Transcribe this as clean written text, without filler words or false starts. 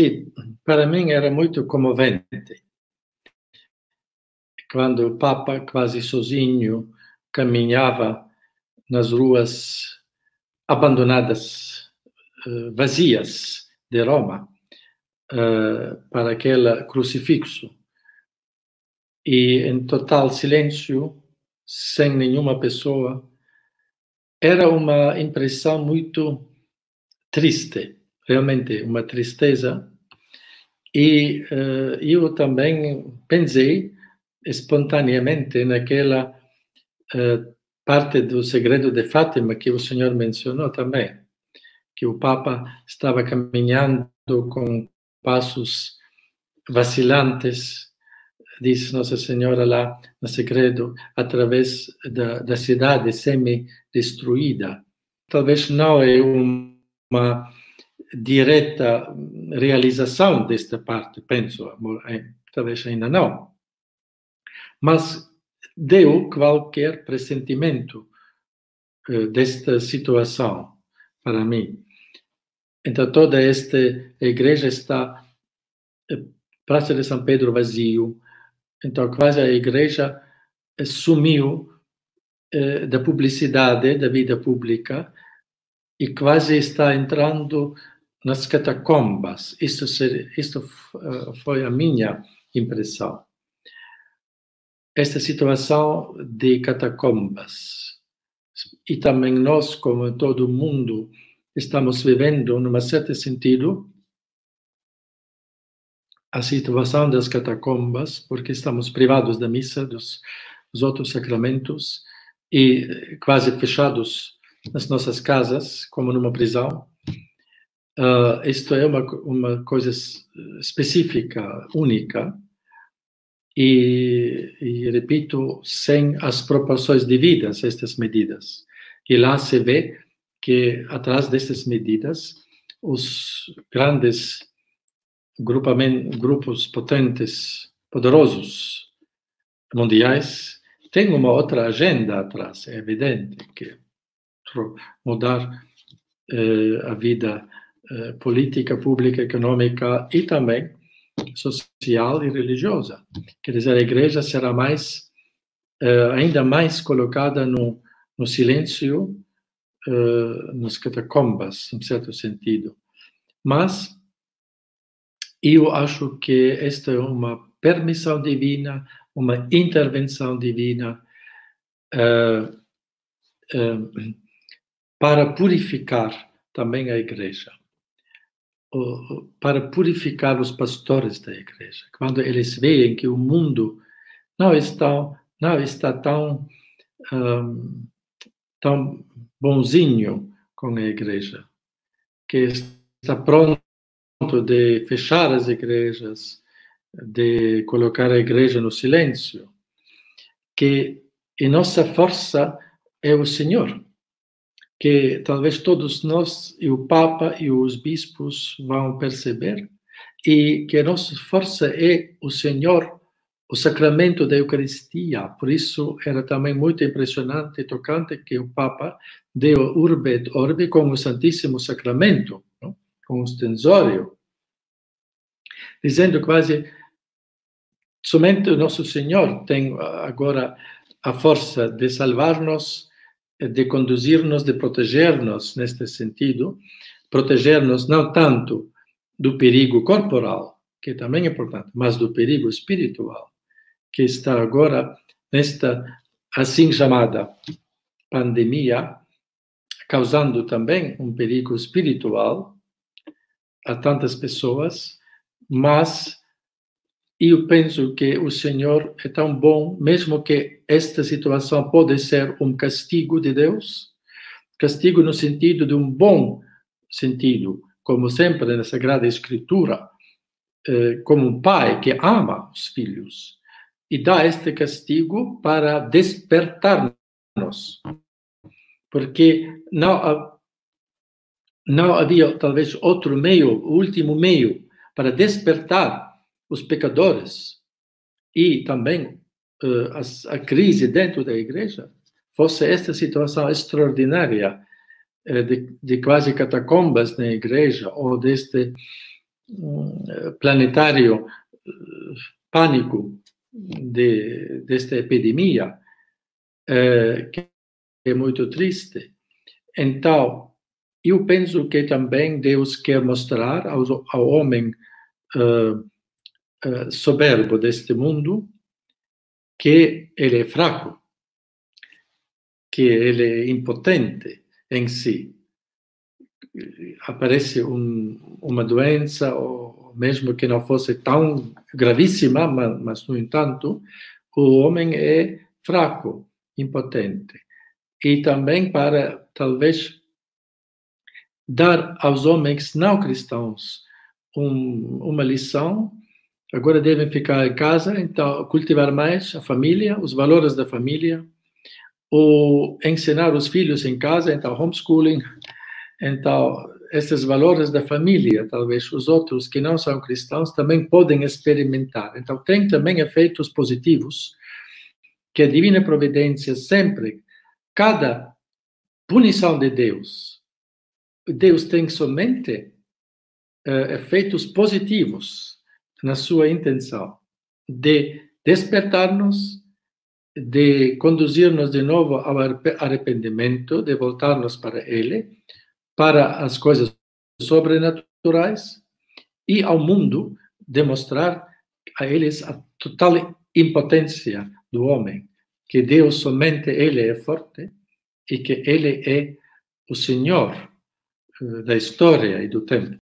Sim, para mim era muito comovente. Quando o Papa, quase sozinho, caminhava nas ruas abandonadas, vazias de Roma, para aquele crucifixo. E em total silêncio, sem nenhuma pessoa, era uma impressão muito triste, realmente uma tristeza. E eu também pensei espontaneamente naquela parte do segredo de Fátima que o senhor mencionou também, que o Papa estava caminhando com passos vacilantes, diz Nossa Senhora lá no segredo, através da cidade semi-destruída. Talvez não é uma direta realização desta parte, penso, talvez ainda não. Mas deu qualquer pressentimento desta situação para mim. Então, toda esta igreja está, Praça de São Pedro vazio, então quase a igreja sumiu da publicidade, da vida pública, e quase está entrando nas catacombas. Isto foi a minha impressão. Esta situação de catacombas. E também nós, como todo mundo, estamos vivendo, num certo sentido, a situação das catacombas, porque estamos privados da missa, dos outros sacramentos, e quase fechados nas nossas casas, como numa prisão. Isto é uma coisa específica, única, e repito, sem as proporções devidas a estas medidas. E lá se vê que, atrás destas medidas, os grandes grupos potentes, poderosos, mundiais, têm uma outra agenda atrás, é evidente, que mudar a vida política, pública, econômica e também social e religiosa. Quer dizer, a igreja será mais, ainda mais colocada no silêncio, nas catacombas, em certo sentido. Mas eu acho que esta é uma permissão divina, uma intervenção divina para purificar também a igreja, para purificar os pastores da igreja. Quando eles veem que o mundo não está tão bonzinho com a igreja, que está pronto de fechar as igrejas, de colocar a igreja no silêncio, que a nossa força é o Senhor, que talvez todos nós, e o Papa e os bispos vão perceber, e que a nossa força é o Senhor, o sacramento da Eucaristia. Por isso era também muito impressionante e tocante que o Papa deu urbe et orbe com o Santíssimo Sacramento, não? Com o ostensório, dizendo quase, somente o nosso Senhor tem agora a força de salvar-nos, de conduzir-nos, de proteger-nos neste sentido, proteger-nos não tanto do perigo corporal, que também é importante, mas do perigo espiritual, que está agora nesta assim chamada pandemia, causando também um perigo espiritual a tantas pessoas, mas eu penso que o Senhor é tão bom, mesmo que esta situação pode ser um castigo de Deus, castigo no sentido de um bom sentido, como sempre na Sagrada Escritura, como um pai que ama os filhos, e dá este castigo para despertar-nos, porque não havia talvez outro meio, o último meio, para despertar os pecadores e também a crise dentro da igreja, fosse esta situação extraordinária de quase catacombas na igreja, ou deste planetário pânico desta epidemia, que é muito triste. Então, eu penso que também Deus quer mostrar ao homem soberbo deste mundo que ele é fraco, que ele é impotente em si. Aparece uma doença, ou mesmo que não fosse tão gravíssima, mas, no entanto, o homem é fraco, impotente. E também para, talvez, dar aos homens não cristãos uma lição. Agora devem ficar em casa, então cultivar mais a família, os valores da família, ou ensinar os filhos em casa, então homeschooling. Então, esses valores da família, talvez os outros que não são cristãos também podem experimentar. Então, tem também efeitos positivos, que a divina providência sempre, cada punição de Deus, Deus tem somente efeitos positivos na sua intenção de despertar-nos, de conduzir-nos de novo ao arrependimento, de voltar-nos para Ele, para as coisas sobrenaturais e ao mundo demonstrar a eles a total impotência do homem, que Deus somente Ele é forte e que Ele é o Senhor da história e do tempo.